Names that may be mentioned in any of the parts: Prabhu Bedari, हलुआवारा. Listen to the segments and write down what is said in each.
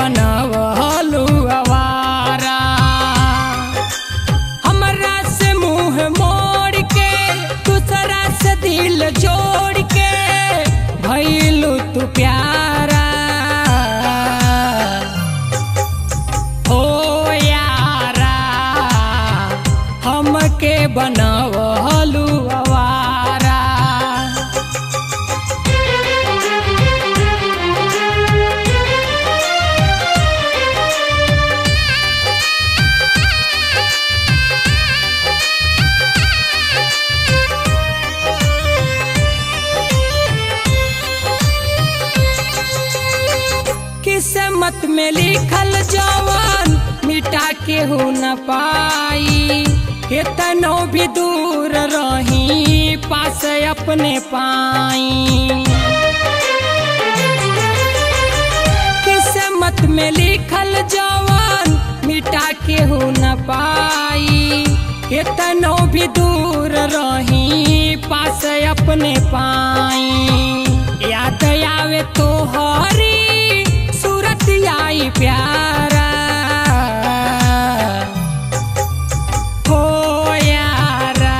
बनव हलुआवारा, हमरा से मुँह मोड़ के दूसरा से दिल जोड़ के भइलू तू प्यारा। ओ यारा हमके बनव हलुआवारा। किस्मत में लिखल जवान मिटा के हो न पाई, कितनो भी दूर रही पास अपने पाई। किस्मत में लिखल जवान मिटा के हो न पाई, कितनो भी दूर रही पास अपने पाई। याद आवे तो हरी आई प्यारा, हो यारा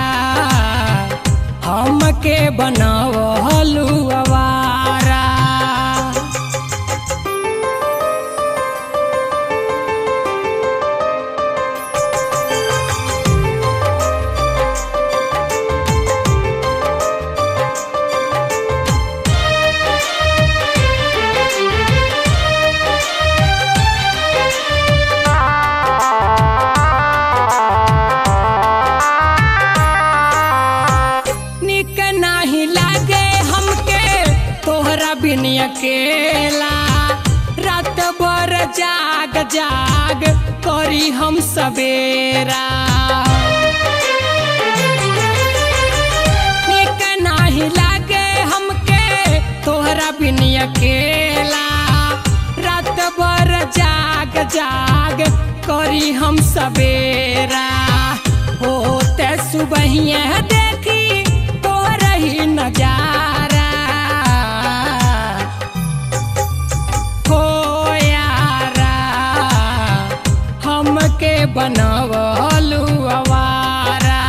हमके बनाव हलुआवारा। बिन अकेला रात भर जाग जाग करी हम सवेरा, नीक नाही लागे हमके तोहरा बिन अकेला रात भर जाग जाग करी हम सवेरा। होते सुबहिया देखी तोहरा ही नजारा, बनाव हलुआवारा।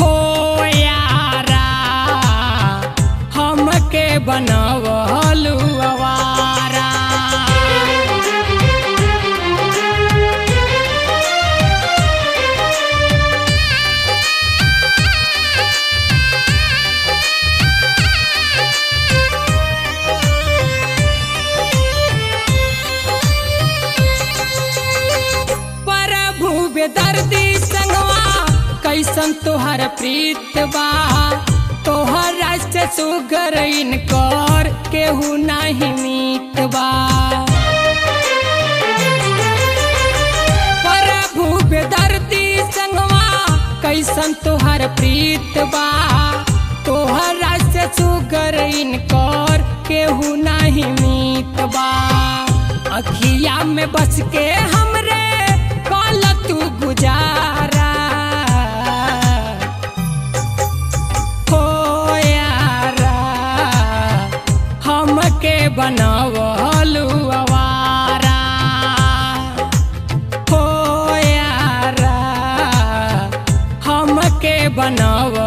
हो यारा हमके बनाव हलुआवारा। बेदर्दी संगवा कैसन तोहर प्रीत बा, तोहर रास्ते सुगर इनकर केहू नाही मीत बा। प्रभु बेदर्दी संगवा कैसन तोहर प्रीत बा, तोहर रास्ते सुगर इनकर केहू नाही मीत बा। अखिया में बस के हमरे तू गुजारा, हो यारा हमके बनाव हलुआवारा। हो यारा हमके बनाव